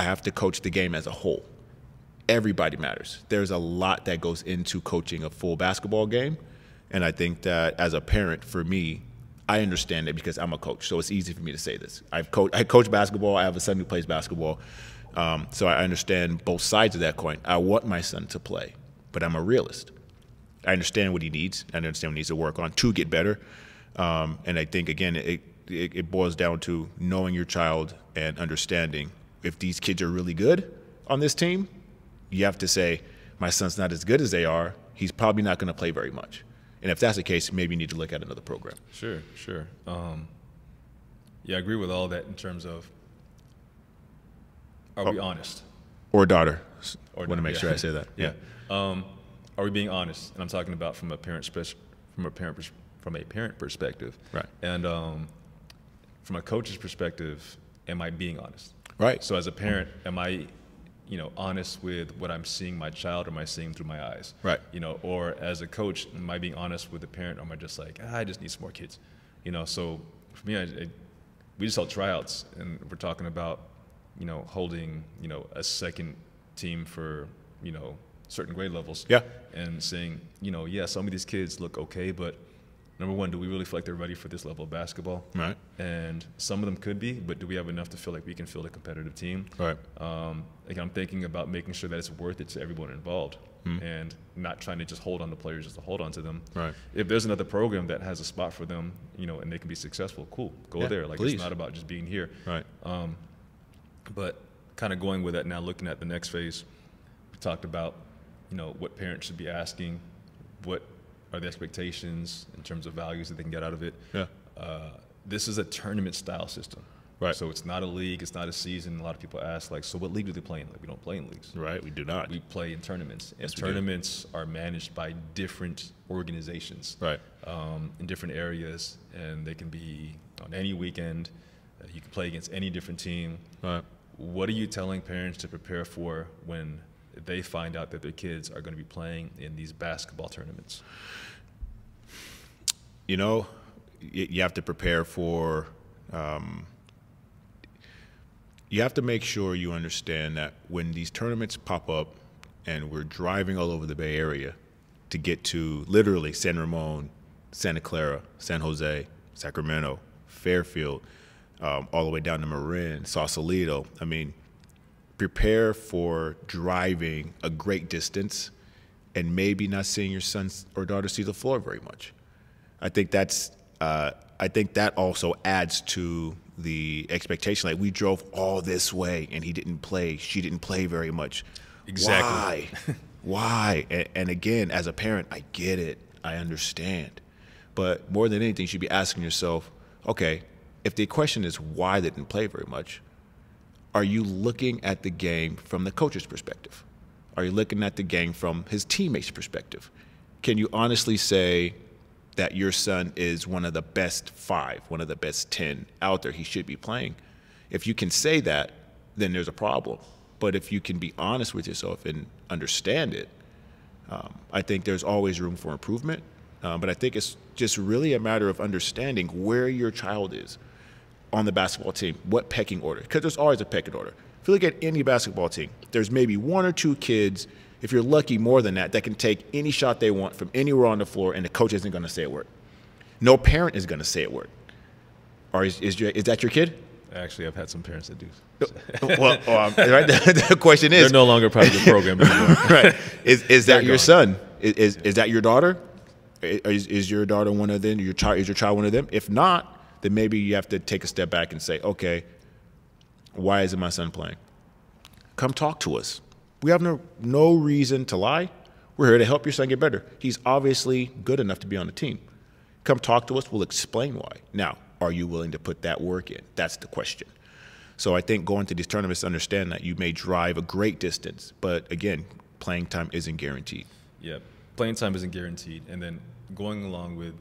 I have to coach the game as a whole. Everybody matters. There's a lot that goes into coaching a full basketball game And I think that as a parent, for me, I understand it because I'm a coach, so it's easy for me to say this. I coach basketball. I have a son who plays basketball, so I understand both sides of that coin. I want my son to play, but I'm a realist. I understand what he needs. I understand what he needs to work on to get better. And I think, again, it boils down to knowing your child and understanding if these kids are really good on this team, you have to say, my son's not as good as they are. He's probably not going to play very much. And if that's the case, maybe you need to look at another program. Sure, sure. Yeah, I agree with all that in terms of, are we honest? Or daughter. I want to make sure I say that. Yeah. Are we being honest? And I'm talking about from a parent perspective. Right. And from a coach's perspective, am I being honest? Right. So as a parent, am I, honest with what I'm seeing my child, or am I seeing through my eyes? Right. Or as a coach, am I being honest with the parent, or am I just like, I just need some more kids? So for me, we just held tryouts, and we're talking about, holding, a second team for, certain grade levels. Yeah. And saying, yeah, some of these kids look okay, but number one, do we really feel like they're ready for this level of basketball? Right. And some of them could be, but do we have enough to feel like we can field a competitive team? Right. Again, I'm thinking about making sure that it's worth it to everyone involved, and not trying to just hold on to players just to hold on to them. Right. If there's another program that has a spot for them, and they can be successful, cool, go there. Like, please. It's not about just being here. Right. But kind of going with that now, looking at the next phase, we talked about, what parents should be asking, what are the expectations in terms of values that they can get out of it. Yeah. This is a tournament-style system. Right. So it's not a league. It's not a season. A lot of people ask, like, so what league do they play in? Like, we don't play in leagues. Right, we do not. We play in tournaments. Yes, and tournaments are managed by different organizations. Right. In different areas, and they can be on any weekend. You can play against any different team. Right. What are you telling parents to prepare for when they find out that their kids are going to be playing in these basketball tournaments? You have to prepare for, you have to make sure you understand that when these tournaments pop up, and we're driving all over the Bay Area to get to literally San Ramon, Santa Clara, San Jose, Sacramento, Fairfield, all the way down to Marin, Sausalito, I mean, prepare for driving a great distance and maybe not seeing your son or daughter see the floor very much. I think that's, I think that also adds to the expectation. Like, we drove all this way and he didn't play, she didn't play very much. Exactly. Why? Why? And again, as a parent, I get it, I understand. But more than anything, you should be asking yourself, okay, if the question is why they didn't play very much, are you looking at the game from the coach's perspective? Are you looking at the game from his teammates' perspective? Can you honestly say that your son is one of the best 5, one of the best 10 out there, he should be playing? If you can say that, then there's a problem. But if you can be honest with yourself and understand it, I think there's always room for improvement. But I think it's just really a matter of understanding where your child is on the basketball team, what pecking order? Because there's always a pecking order. If you look at any basketball team, there's maybe 1 or 2 kids, if you're lucky more than that, that can take any shot they want from anywhere on the floor, and the coach isn't going to say a word. No parent is going to say a word. Or is that your kid? Actually, I've had some parents that do. Well, right? The question is, they're no longer part of the program anymore. Right? Is that your son? Is that your daughter? Is your daughter one of them? Is your child one of them? If not, then maybe you have to take a step back and say, okay, why isn't my son playing? Come talk to us. We have no reason to lie. We're here to help your son get better. He's obviously good enough to be on the team. Come talk to us. We'll explain why. Now, are you willing to put that work in? That's the question. So I think going to these tournaments, understand that you may drive a great distance, but again, playing time isn't guaranteed. Yeah, playing time isn't guaranteed. And then going along with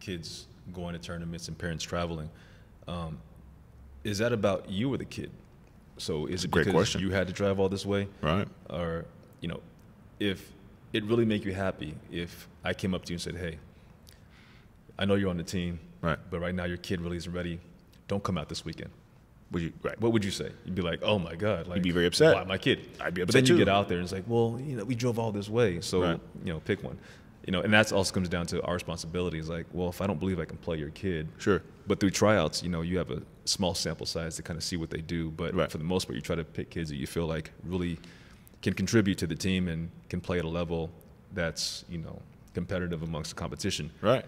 kids going to tournaments and parents traveling, is that about you or the kid? So is it because you had to drive all this way? Right. Or, if it really make you happy, if I came up to you and said, hey, I know you're on the team, right, but right now your kid really isn't ready, don't come out this weekend. What would you say? You'd be like, oh my God. Like, you'd be very upset. Why my kid? I'd be upset too. But then you get out there and it's like, well, we drove all this way, so, pick one. you know, and that also comes down to our responsibilities. Like, well, if I don't believe I can play your kid, sure. But through tryouts, you know, you have a small sample size to kind of see what they do. But right. for the most part, you try to pick kids that you feel like really can contribute to the team and can play at a level that's, you know, competitive amongst the competition. Right.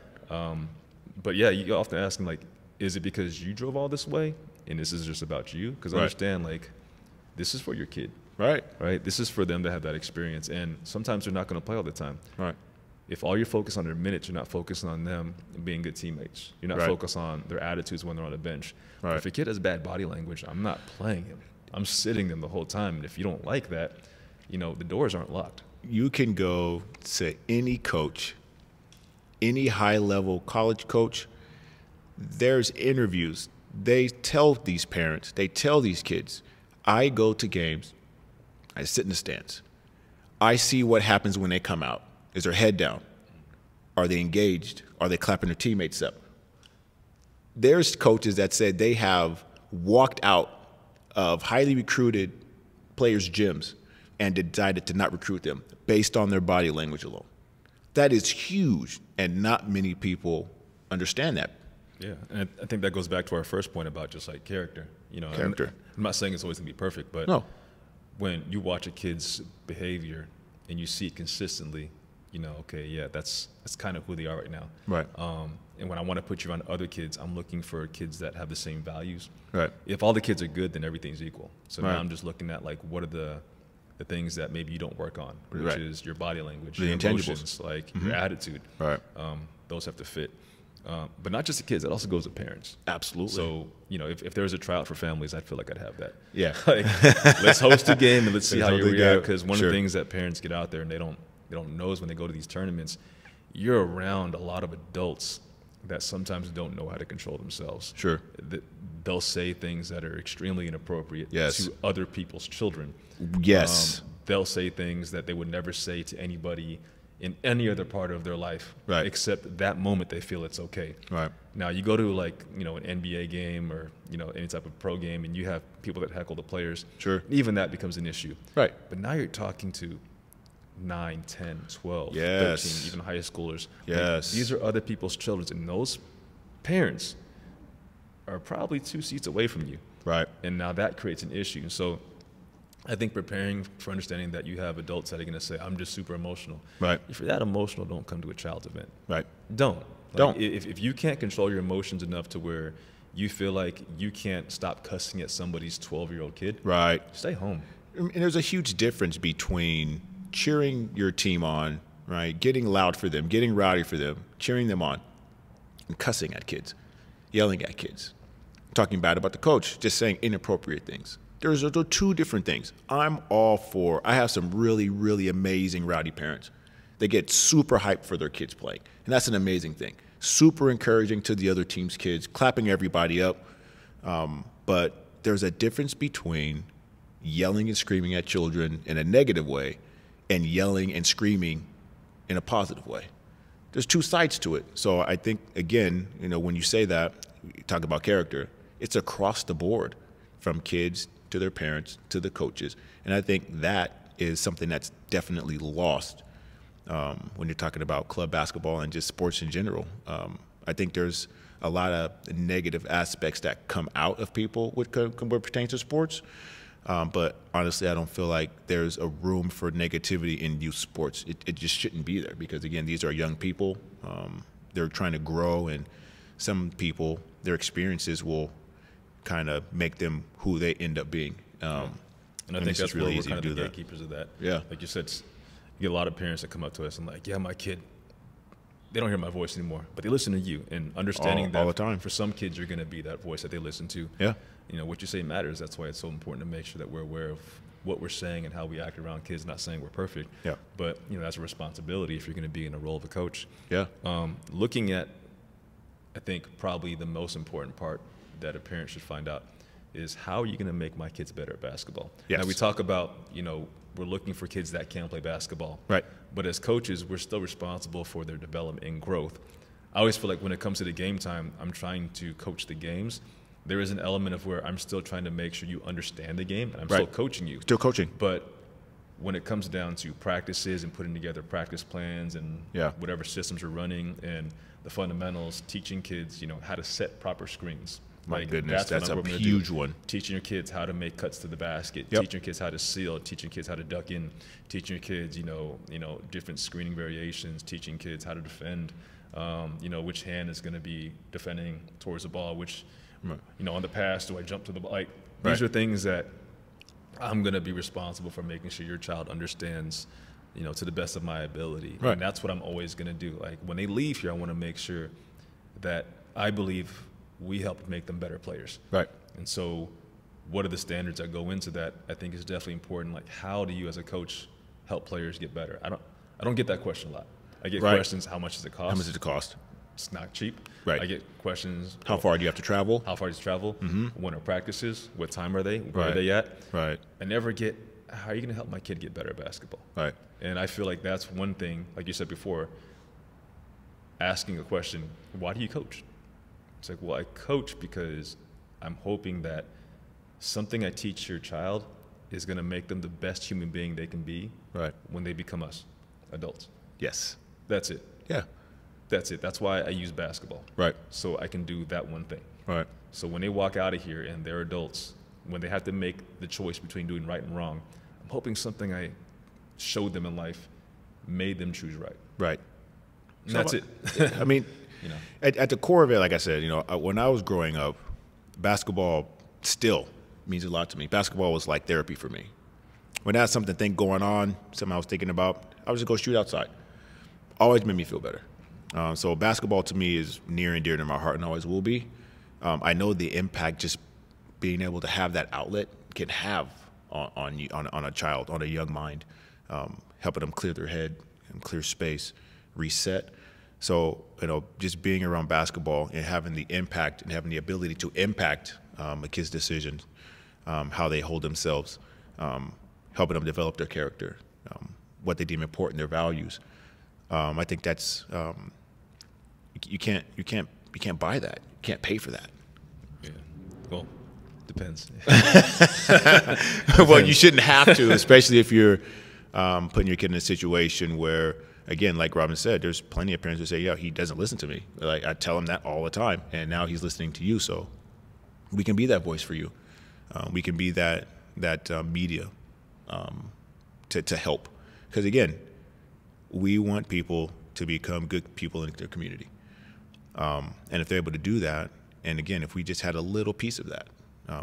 But yeah, you often ask them, like, is it because you drove all this way and this is just about you? Because right. I understand, like, this is for your kid. Right. Right. This is for them to have that experience. And sometimes they're not going to play all the time. Right. If all you're focused on their minutes, you're not focusing on them being good teammates. You're not right. focused on their attitudes when they're on the bench. Right. If a kid has bad body language, I'm not playing him. I'm sitting them the whole time. And if you don't like that, you know, the doors aren't locked. You can go to any coach, any high-level college coach. There's interviews. They tell these parents, they tell these kids, I go to games, I sit in the stands. I see what happens when they come out. Is their head down? Are they engaged? Are they clapping their teammates up? There's coaches that said they have walked out of highly recruited players' gyms and decided to not recruit them based on their body language alone. That is huge, and not many people understand that. Yeah, and I think that goes back to our first point about just like character. You know, character. I'm not saying it's always going to be perfect, but no. When you watch a kid's behavior and you see it consistently, you know, okay, yeah, that's kind of who they are right now. Right. And when I want to put you on other kids, I'm looking for kids that have the same values. Right. If all the kids are good, then everything's equal. So right. now I'm just looking at, like, what are the things that maybe you don't work on, which right. is your body language, the intangibles, like mm-hmm. your attitude. Right. Those have to fit. But not just the kids, it also goes to parents. Absolutely. So, you know, if there was a tryout for families, I'd feel like I'd have that. Yeah. Like, let's host a game and let's see how you react. Because one sure. of the things that parents get out there and they don't know is when they go to these tournaments, you're around a lot of adults that sometimes don't know how to control themselves. Sure. They'll say things that are extremely inappropriate yes. to other people's children. Yes. They'll say things that they would never say to anybody in any other part of their life, right. except that moment they feel it's okay. Right. Now you go to, like, you know, an NBA game or, you know, any type of pro game, and you have people that heckle the players. Sure. Even that becomes an issue. Right. But now you're talking to 9, 10, 12, yes. 13, even high schoolers. Yes. Like, these are other people's children, and those parents are probably 2 seats away from you. Right. And now that creates an issue. So I think preparing for understanding that you have adults that are going to say, I'm just super emotional. Right. If you're that emotional, don't come to a child's event. Right. Don't. Like, don't. If you can't control your emotions enough to where you feel like you can't stop cussing at somebody's 12-year-old kid. Right. Stay home. And there's a huge difference between cheering your team on, right, getting loud for them, getting rowdy for them, cheering them on, and cussing at kids, yelling at kids, talking bad about the coach, just saying inappropriate things. There's two different things. I'm all for, I have some really, really amazing rowdy parents. They get super hyped for their kids playing, and that's an amazing thing. Super encouraging to the other team's kids, clapping everybody up. But there's a difference between yelling and screaming at children in a negative way and yelling and screaming in a positive way. There's two sides to it. So I think, again, you know, when you say that, you talk about character, it's across the board, from kids to their parents, to the coaches. And I think that is something that's definitely lost when you're talking about club basketball and just sports in general. I think there's a lot of negative aspects that come out of people when it pertains to sports. But honestly, I don't feel like there's a room for negativity in youth sports. It just shouldn't be there because, again, these are young people. They're trying to grow, and some people, their experiences will kind of make them who they end up being. And I think that's really easy to do. We're kind of the gatekeepers of that. Yeah. Like you said, you get a lot of parents that come up to us and like, yeah, my kid, they don't hear my voice anymore, but they listen to you, and understanding that all the time. For some kids, you're going to be that voice that they listen to. Yeah. You know, what you say matters. That's why it's so important to make sure that we're aware of what we're saying and how we act around kids. Not saying we're perfect. Yeah. But, you know, that's a responsibility if you're going to be in the role of a coach. Yeah. Looking at, I think, probably the most important part that a parent should find out is, how are you going to make my kids better at basketball? Yes. Now, we talk about, you know, we're looking for kids that can play basketball. Right. But as coaches, we're still responsible for their development and growth. I always feel like when it comes to the game time, I'm trying to coach the games. There is an element of where I'm still trying to make sure you understand the game, and I'm right. still coaching you. Still coaching. But when it comes down to practices and putting together practice plans and whatever systems we're running and the fundamentals, teaching kids, you know, how to set proper screens. My goodness, that's a huge one. Teaching your kids how to make cuts to the basket, teaching your kids how to seal, teaching kids how to duck in, teaching your kids, you know, different screening variations, teaching kids how to defend, you know, which hand is going to be defending towards the ball, which, you know, on the pass, do I jump to the ball? Like, these are things that I'm going to be responsible for making sure your child understands, you know, to the best of my ability. And that's what I'm always going to do. Like, when they leave here, I want to make sure that I believe we help make them better players. And so what are the standards that go into that? I think is definitely important. Like, how do you as a coach help players get better? I don't get that question a lot. I get questions, how much does it cost? How much does it cost? It's not cheap. I get questions. How far do you have to travel? How far do you travel? When are practices? What time are they? Where are they at? I never get, how are you going to help my kid get better at basketball? And I feel like that's one thing, like you said before, asking a question, why do you coach? It's like, well, I coach because I'm hoping that something I teach your child is going to make them the best human being they can be when they become us, adults. That's it. That's it. That's why I use basketball. So I can do that one thing. So when they walk out of here and they're adults, when they have to make the choice between doing right and wrong, I'm hoping something I showed them in life made them choose right. And that's it. I mean, you know, at the core of it, like I said, you know, when I was growing up, basketball still means a lot to me. Basketball was like therapy for me. When I had something going on, something I was thinking about, I would just go shoot outside. Always made me feel better. So basketball to me is near and dear to my heart and always will be. I know the impact just being able to have that outlet can have on you, on a child, on a young mind, helping them clear their head and clear space, reset. So, you know, just being around basketball and having the impact and having the ability to impact a kid's decisions, how they hold themselves, helping them develop their character, what they deem important, their values. I think that's you can't buy that. You can't pay for that. Yeah. Well, depends. Well, you shouldn't have to, especially if you're putting your kid in a situation where, again, like Robin said, there's plenty of parents who say, "Yeah, he doesn't listen to me." Like, I tell him that all the time, and now he's listening to you. So we can be that voice for you. We can be that media to help, because again, we want people to become good people in their community. And if they're able to do that, and again, if we just had a little piece of that,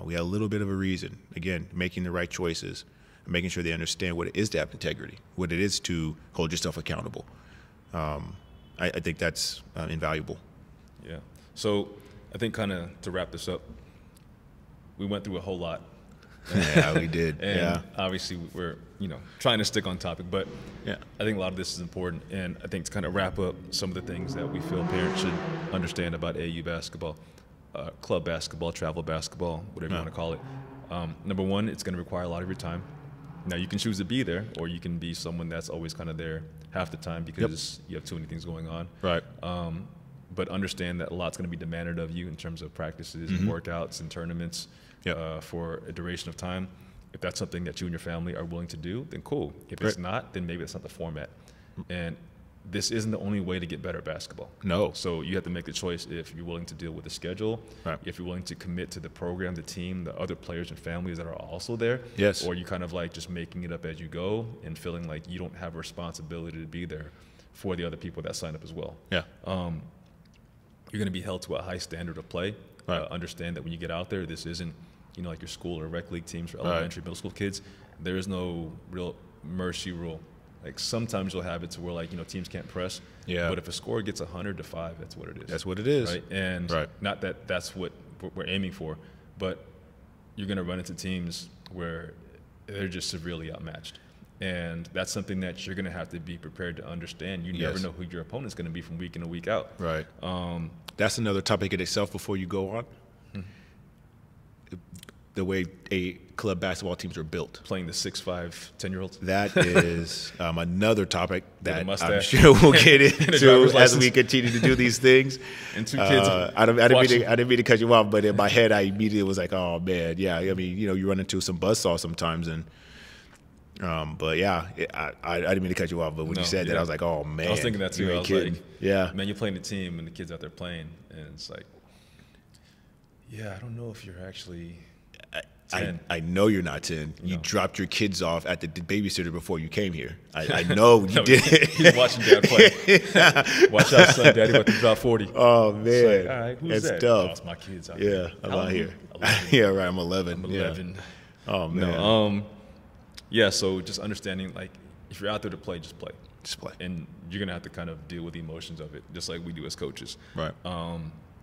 we had a little bit of a reason, again, making the right choices, making sure they understand what it is to have integrity, what it is to hold yourself accountable. I think that's invaluable. Yeah. So I think kind of to wrap this up, we went through a whole lot. Yeah, we did. And obviously we're, you know, trying to stick on topic, but yeah, I think a lot of this is important. And I think to kind of wrap up some of the things that we feel parents should understand about AAU basketball, club basketball, travel basketball, whatever you want to call it. Number one, it's going to require a lot of your time. Now, you can choose to be there, or you can be someone that's always kind of there half the time because you have too many things going on. But understand that a lot's going to be demanded of you in terms of practices and workouts and tournaments for a duration of time. If that's something that you and your family are willing to do, then cool. If it's not, then maybe it's not the format. And this isn't the only way to get better at basketball. No. So you have to make the choice if you're willing to deal with the schedule, if you're willing to commit to the program, the team, the other players and families that are also there, or you kind of like just making it up as you go and feeling like you don't have a responsibility to be there for the other people that sign up as well. You're going to be held to a high standard of play. Understand that when you get out there, this isn't, you know, like your school or rec league teams for elementary, middle school kids. There is no real mercy rule. Like, sometimes you'll have it to where, like, you know, teams can't press. But if a score gets 100 to 5, that's what it is. That's what it is. And not that that's what we're aiming for, but you're going to run into teams where they're just severely outmatched. And that's something that you're going to have to be prepared to understand. You never know who your opponent's going to be from week in and week out. That's another topic in itself before you go on. The way club basketball teams are built. Playing the 6'5", 10-year-olds. That is another topic that I'm sure we'll get into as we continue to do these things. And two kids. I didn't mean to cut you off, but in my head I immediately was like, oh, man, yeah. I mean, you know, you run into some buzzsaw sometimes, and But yeah, I didn't mean to cut you off, but when you said that, I was like, oh man. I was thinking that too. I was like, yeah, man, you're playing the team and the kids out there playing, and it's like, yeah, I don't know if you're actually 10. I know you're not 10. You dropped your kids off at the babysitter before you came here. I know you did. He's watching dad play. Watch out, son. Daddy about to drop 40. Oh man, like, all right, who's that? Tough. Oh, it's my kids. Out here. I'm out here. 11. Yeah, right. I'm 11. I'm 11. Yeah. Oh man. No, yeah, so just understanding, like, if you're out there to play, just play. Just play. And you're going to have to kind of deal with the emotions of it, just like we do as coaches. Right.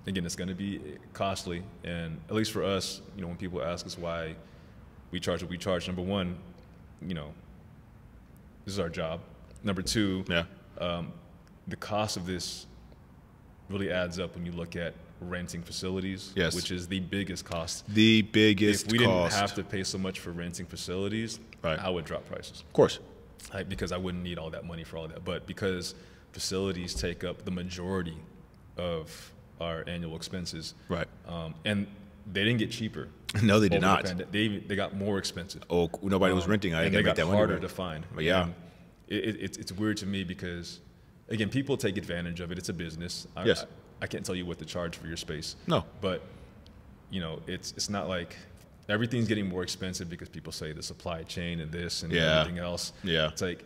Again, it's going to be costly. And at least for us, you know, when people ask us why we charge what we charge, number one, you know, this is our job. Number two, the cost of this really adds up when you look at renting facilities, which is the biggest cost. The biggest cost. If we didn't have to pay so much for renting facilities, I would drop prices. Of course. Because I wouldn't need all that money for all that. But because facilities take up the majority of our annual expenses. Right. And they didn't get cheaper. No, they did not. They got more expensive. Oh, nobody was renting. I didn't get that one. They got harder to find. But yeah. It's weird to me because, again, people take advantage of it. It's a business. I can't tell you what to charge for your space. No. But, you know, it's not like everything's getting more expensive because people say the supply chain and this and everything else. Yeah. It's like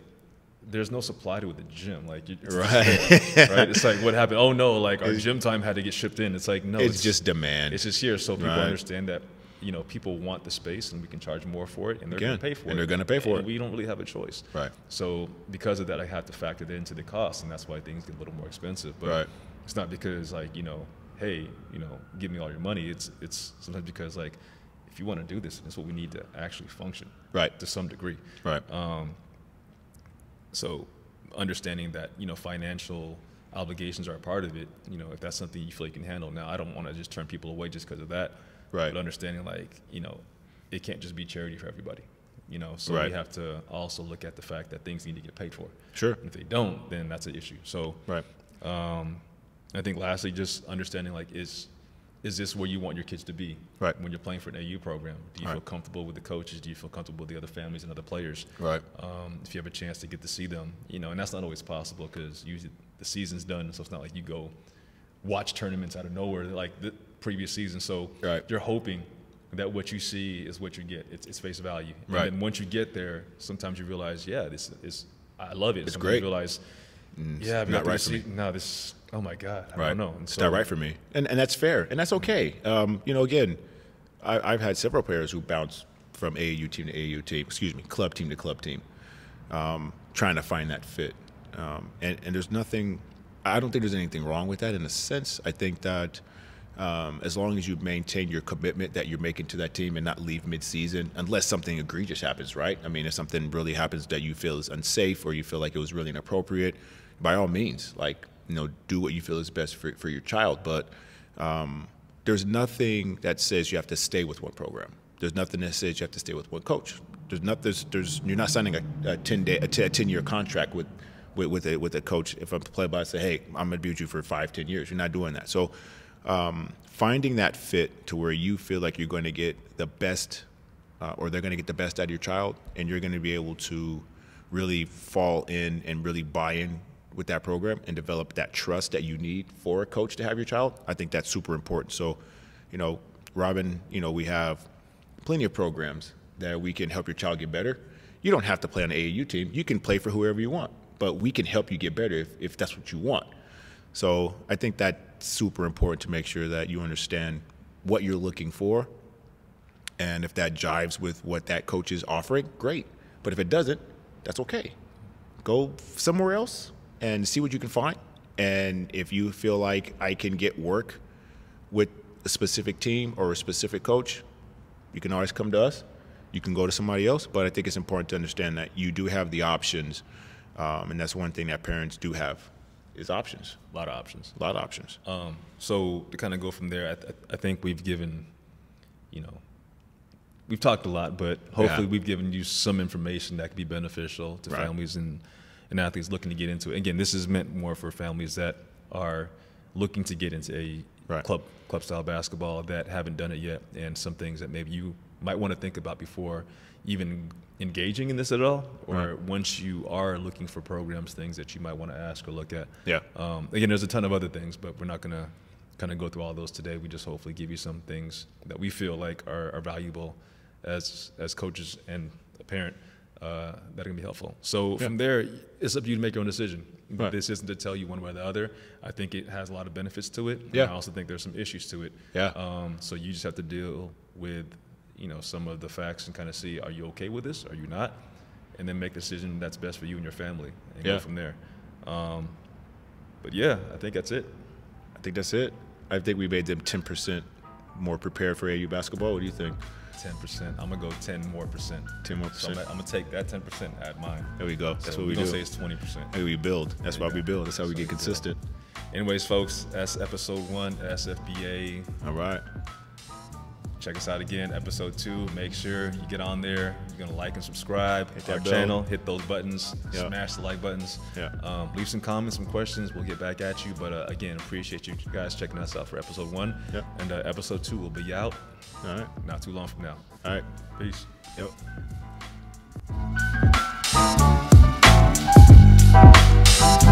there's no supply to the gym. Like, right? It's like, what happened? Oh, no, like our gym time had to get shipped in. It's like, no. It's just demand. It's just here. So people understand that, you know, people want the space and we can charge more for it and they're going to pay for it. And they're going to pay for it. We don't really have a choice. Right. So because of that, I have to factor that into the cost, and that's why things get a little more expensive. But it's not because, like, you know, hey, you know, give me all your money. It's sometimes because, like, if you want to do this, it's what we need to actually function, right, to some degree, right. So understanding that, you know, financial obligations are a part of it. You know, if that's something you feel you can handle. Now, I don't want to just turn people away just because of that, right? But understanding, like, you know, it can't just be charity for everybody. You know, so we have to also look at the fact that things need to get paid for. Sure. And if they don't, then that's an issue. So I think lastly, just understanding, like, is this where you want your kids to be when you're playing for an AU program? Do you feel comfortable with the coaches? Do you feel comfortable with the other families and other players? Right. If you have a chance to get to see them, you know, and that's not always possible because usually the season's done, so it's not like you go watch tournaments out of nowhere like the previous season. So you're hoping that what you see is what you get. It's face value. And then once you get there, sometimes you realize, yeah, this is, I love it. It's sometimes great. You realize, yeah, not right for me. No, this. Oh my God, I don't know. It's not right for me, and that's fair, and that's okay. You know, again, I've had several players who bounce from AAU team to AAU team. Excuse me, club team to club team, trying to find that fit. And there's nothing. I don't think there's anything wrong with that. In a sense, I think that as long as you maintain your commitment that you're making to that team and not leave mid-season, unless something egregious happens, right? I mean, if something really happens that you feel is unsafe or you feel like it was really inappropriate, by all means, like, you know, do what you feel is best for your child. But there's nothing that says you have to stay with one program. There's nothing that says you have to stay with one coach. There's not, you're not signing a 10-year contract with a coach. If I'm to play by, I say, hey, I'm gonna be with you for 5-10 years. You're not doing that. So finding that fit to where you feel like you're going to get the best, or they're going to get the best out of your child, and you're going to be able to really fall in and really buy in with that program and develop that trust that you need for a coach to have your child. I think that's super important. So, you know, Robin, you know, we have plenty of programs that we can help your child get better. You don't have to play on an AAU team. You can play for whoever you want, but we can help you get better if that's what you want. So I think that's super important to make sure that you understand what you're looking for. And if that jives with what that coach is offering, great. But if it doesn't, that's okay. Go somewhere else and see what you can find. And if you feel like I can get work with a specific team or a specific coach, you can always come to us. You can go to somebody else. But I think it's important to understand that you do have the options. And that's one thing that parents do have. Is options. A lot of options. A lot of options. So to kind of go from there, I think we've given, you know, we've talked a lot, but hopefully we've given you some information that could be beneficial to families and athletes looking to get into it. Again, this is meant more for families that are looking to get into a club style basketball that haven't done it yet, and some things that maybe you might want to think about before even engaging in this at all, or once you are looking for programs, things that you might want to ask or look at. Yeah. Again, there's a ton of other things, but we're not going to kind of go through all those today. We just hopefully give you some things that we feel like are valuable as coaches and a parent that can be helpful. So from there, it's up to you to make your own decision. But this isn't to tell you one way or the other. I think it has a lot of benefits to it. Yeah. And I also think there's some issues to it. Yeah. So you just have to deal with, you know, some of the facts and kind of see, are you okay with this? Are you not? And then make the decision that's best for you and your family and go from there. But yeah, I think that's it. I think that's it. I think we made them 10% more prepared for AAU basketball. What do you think? 10%. I'm gonna go 10 more percent. 10 more percent. So I'm gonna take that 10%. Add mine. There we go. That's so what we do. Don't say it's 20%. Hey, we build. That's why we build. That's how we get consistent. Anyways, folks, that's episode 1, SFBA. All right. Check us out again, episode 2. Make sure you get on there. You're gonna like and subscribe. Hit our channel. Hit those buttons. Yeah. Smash the like buttons. Yeah. Leave some comments, some questions. We'll get back at you. But again, appreciate you guys checking us out for episode 1. Yeah. And episode 2 will be out. All right. Not too long from now. All right. Peace. Yep.